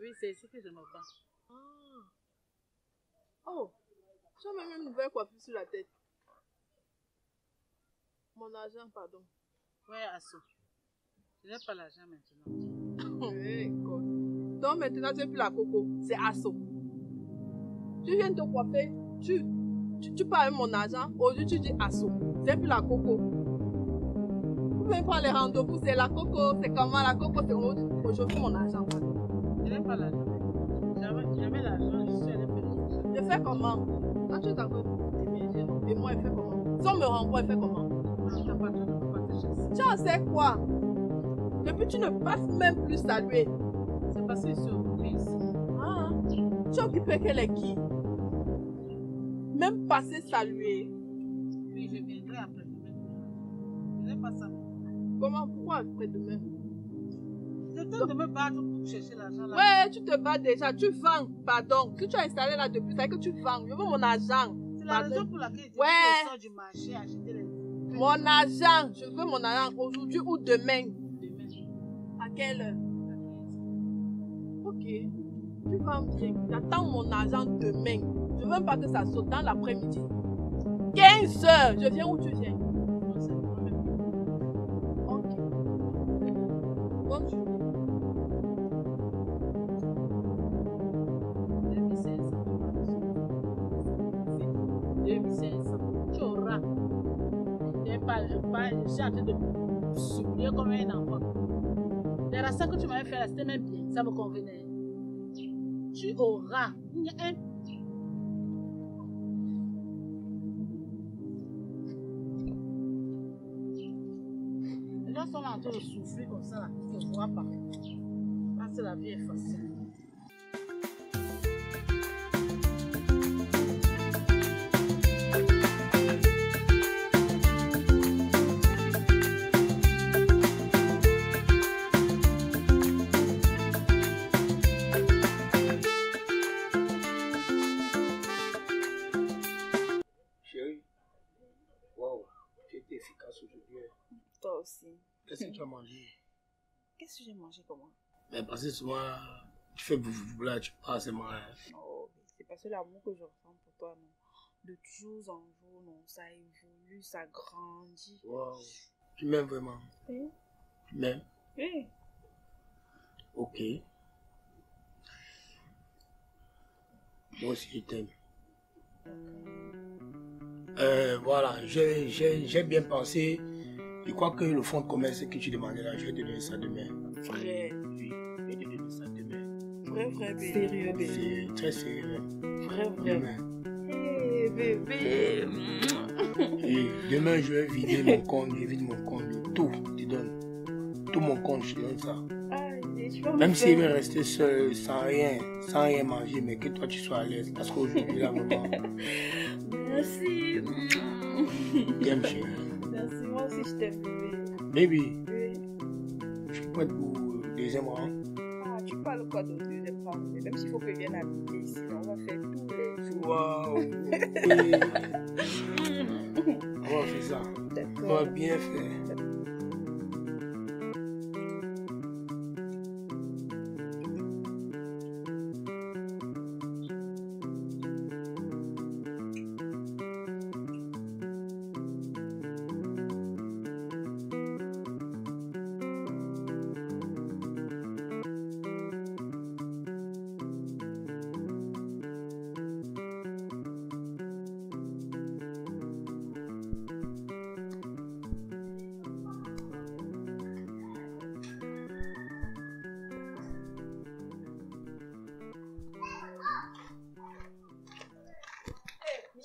Oui, c'est ici que je me bats. Ah. Oh, j'ai même une nouvelle coiffure sur la tête. Mon argent, pardon. Ouais, Asso. Je n'ai pas l'argent maintenant. Hey, God. Donc maintenant, tu n'es plus la coco. C'est Asso. Tu viens de coiffer. Tu parles mon argent. Aujourd'hui, tu dis Asso. C'est plus la coco. Vous ne pouvez pas les rendez-vous. C'est la coco. C'est comment la coco? C'est aujourd'hui mon argent. Je n'ai pas l'argent. J'avais l'argent. Je suis allée faire. Je fais comment? Quand tu es encore déménagé, et moi, je fais comment? Si on me renvoie, je fais comment? Tu en sais quoi? Depuis, tu ne passes même plus saluer. C'est parce que je suis occupée ici. Ah, tu es occupée qu'elle est qui? Même passer saluer. Oui, je viendrai après-demain. Je n'ai pas ça. Comment? Pourquoi après-demain? C'est le temps de me battre pour chercher l'argent là. Ouais, tu te bats déjà. Tu vends, pardon. Si tu as installé là depuis, c'est que tu vends. Je veux mon argent. C'est la raison pour laquelle je vais sortir du marché, acheter les... Mon argent, je veux mon argent aujourd'hui ou demain. À quelle heure? Ok, tu vas bien. J'attends mon argent demain. Je veux même pas que ça saute dans l'après-midi. 15 heures, je viens où tu viens? Ok. Bonne journée. Je suis en train de supplier comme un enfant. Les racines que tu m'avais fait, c'était même bien, ça me convenait. Tu auras. Il y a un. Les gens sont là en train de souffrir comme ça, là. Je ne vois pas. Parce que la vie est facile. Qu'est-ce que tu as mangé? Qu'est-ce que j'ai mangé comment? Mais parce que souvent, tu fais bouffe là, tu passes et manges. Oh, c'est parce que l'amour que je ressens pour toi, non. De jours en jours, non, ça évolue, ça grandit. Wow. Tu m'aimes vraiment? Oui. Tu m'aimes? Oui. Ok. Moi aussi, je t'aime. Voilà, j'ai bien pensé. Je crois que le fonds de commerce que tu demandais là, je vais te donner ça demain. Vrai. Oui, je vais te donner ça demain. Vrai, vrai, bébé. Sérieux, bébé. C'est très sérieux. Vrai, vrai. Hé, hey, bébé. Et demain, je vais vider mon compte. Je vide mon compte de tout. Tu donnes tout mon compte, je te donne ça. Ah, même s'il veut rester seul, sans rien manger, mais que toi, tu sois à l'aise. Parce qu'aujourd'hui, là, maman. Merci. Bien, chérie. Merci, moi aussi je t'aime, bébé. Baby, je peux pas être pour le deuxième rang. Ah, tu parles quoi de deuxième rang? Même s'il faut que je vienne habiter ici, on va faire tous les jours. Waouh! On va faire ça. On va bien faire.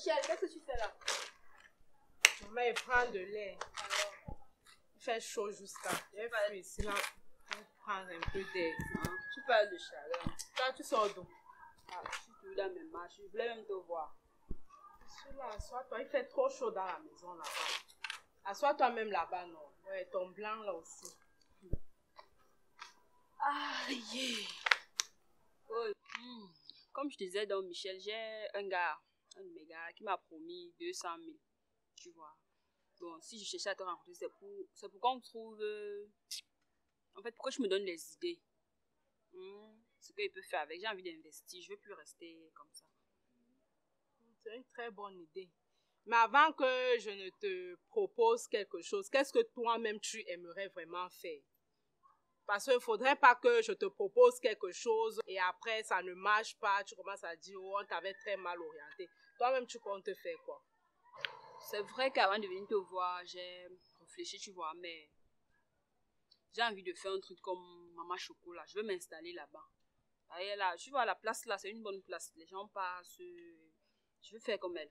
Qu'est-ce que tu fais là? Maman, elle prend de l'air. Il fait chaud jusqu'à. Elle va aller ici là pour prendre un peu d'air. Hein? Tu parles de chaleur. Quand tu sors d'où? Ah, je suis tout dans mes marches. Je voulais même te voir. Assois-toi. Il fait trop chaud dans la maison là-bas. Assois-toi même là-bas, non? Ouais, ton blanc là aussi. Ah, yeah. Oh. Mmh. Comme je disais, donc Michel, j'ai un gars. Un de mes gars qui m'a promis 200 000, tu vois. Bon, si je cherchais à te rencontrer, c'est pour qu'on trouve... En fait, pourquoi je me donne les idées. ce qu'il peut faire avec. J'ai envie d'investir, je ne veux plus rester comme ça. C'est une très bonne idée. Mais avant que je ne te propose quelque chose, qu'est-ce que toi-même tu aimerais vraiment faire? Parce qu'il ne faudrait pas que je te propose quelque chose et après ça ne marche pas, tu commences à dire oh, on t'avait très mal orienté. Toi-même tu comptes faire quoi? C'est vrai qu'avant de venir te voir, j'ai réfléchi, tu vois, mais j'ai envie de faire un truc comme Mama Choco là. Je veux m'installer là-bas. Là, tu vois, la place là, c'est une bonne place. Les gens passent, je veux faire comme elle.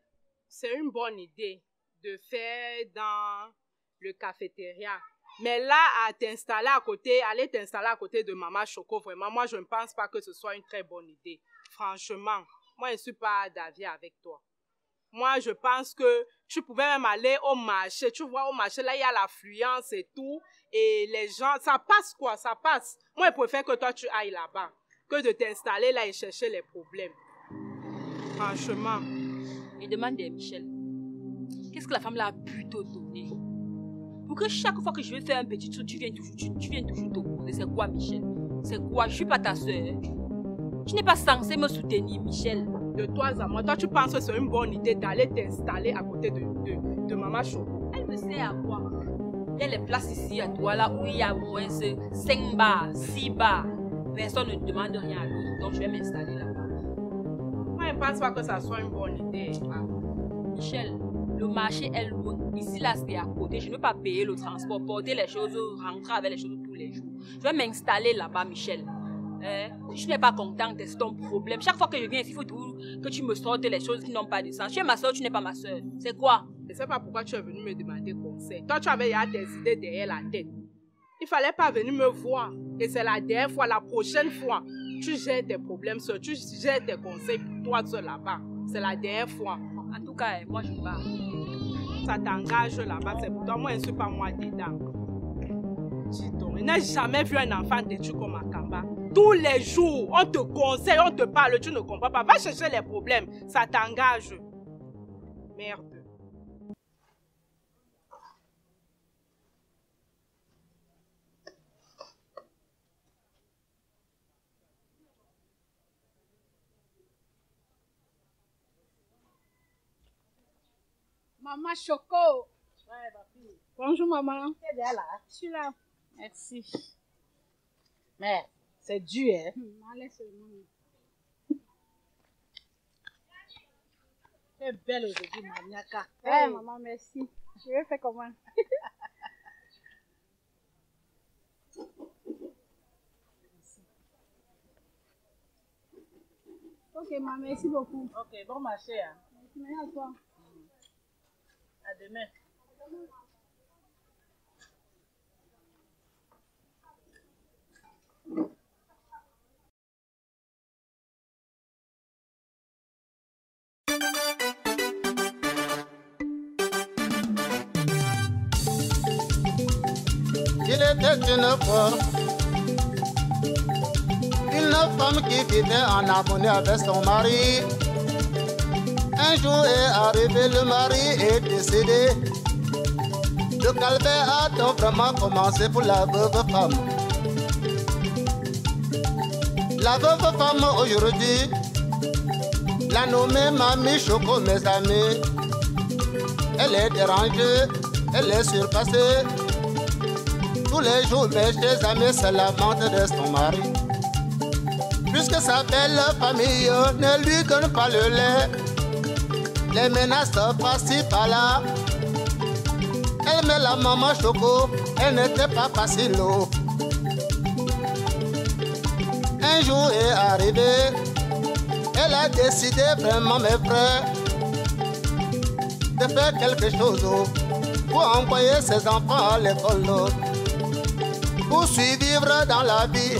C'est une bonne idée de faire dans le cafétéria. Mais là, à t'installer à côté, aller t'installer à côté de Mama Choco, vraiment, moi, je ne pense pas que ce soit une très bonne idée. Franchement, moi, je ne suis pas d'avis avec toi. Moi, je pense que tu pouvais même aller au marché. Tu vois, au marché, là, il y a l'affluence et tout. Et les gens, ça passe quoi, ça passe. Moi, je préfère que toi, tu ailles là-bas que de t'installer là et chercher les problèmes. Franchement. Et demande à Michel, qu'est-ce que la femme là a plutôt donné? Pour que chaque fois que je vais faire un petit truc, tu viens toujours te poser. C'est quoi, Michel? C'est quoi? Je ne suis pas ta soeur. Tu n'es pas censé me soutenir, Michel. De toi à moi, toi tu penses que c'est une bonne idée d'aller t'installer à côté de Mama Choco? Elle me sert à quoi? Il y a les places ici à toi là où il y a au moins 5 bars, 6 bars. Personne ne demande rien à l'autre, donc je vais m'installer là. Je ne pense pas que ça soit une bonne idée. Ah. Michel, le marché est loin. Ici, là, c'est à côté. Je ne veux pas payer le transport, porter les choses, rentrer avec les choses tous les jours. Je vais m'installer là-bas, Michel. Je n'ai pas contente, c'est ton problème. Chaque fois que je viens ici, il faut que tu me sortes les choses qui n'ont pas de sens. Tu es ma soeur, tu n'es pas ma soeur. C'est quoi? Je ne sais pas pourquoi tu es venu me demander conseil. Toi, tu avais déjà tes idées derrière la tête. Il ne fallait pas venir me voir. Et c'est la dernière fois, la prochaine fois. Tu gères tes problèmes, tu gères tes conseils pour toi seul là-bas. C'est la dernière fois. En tout cas, moi je pars. Ça t'engage là-bas, c'est pour toi. Moi, je ne suis pas moi dedans. Dis donc, je n'ai jamais vu un enfant têtu comme Akamba. Tous les jours, on te conseille, on te parle, tu ne comprends pas. Va chercher les problèmes, ça t'engage. Merde. Mama Choco. Ouais, papi. Bonjour, maman. Tu es déjà là? Je suis là. Merci. Merde, c'est dur, hein? Allez, c'est bon. Tu es belle aujourd'hui, Maniaka. Ouais, oui. Maman, merci. Je vais faire comment? Ok, maman, merci beaucoup. Ok, bon marché. Hein? Merci à toi. À demain. Il était une fois une femme qui vivait en harmonie avec son mari. Un jour est arrivé, le mari est décédé. Le calvaire a donc vraiment commencé pour la veuve femme. La veuve femme aujourd'hui, la nommée Mama Choco, mes amis. Elle est dérangée, elle est surpassée. Tous les jours, mes chers amis, c'est la vente de son mari. Puisque sa belle famille ne lui donne pas le lait. Les menaces passent par là. Elle met la Mama Choco, elle n'était pas facile. Un jour est arrivé, elle a décidé vraiment, mes frères, de faire quelque chose pour envoyer ses enfants à l'école, pour survivre dans la vie.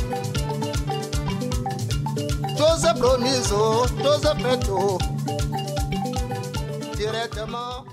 Chose promise, chose faite. Directement.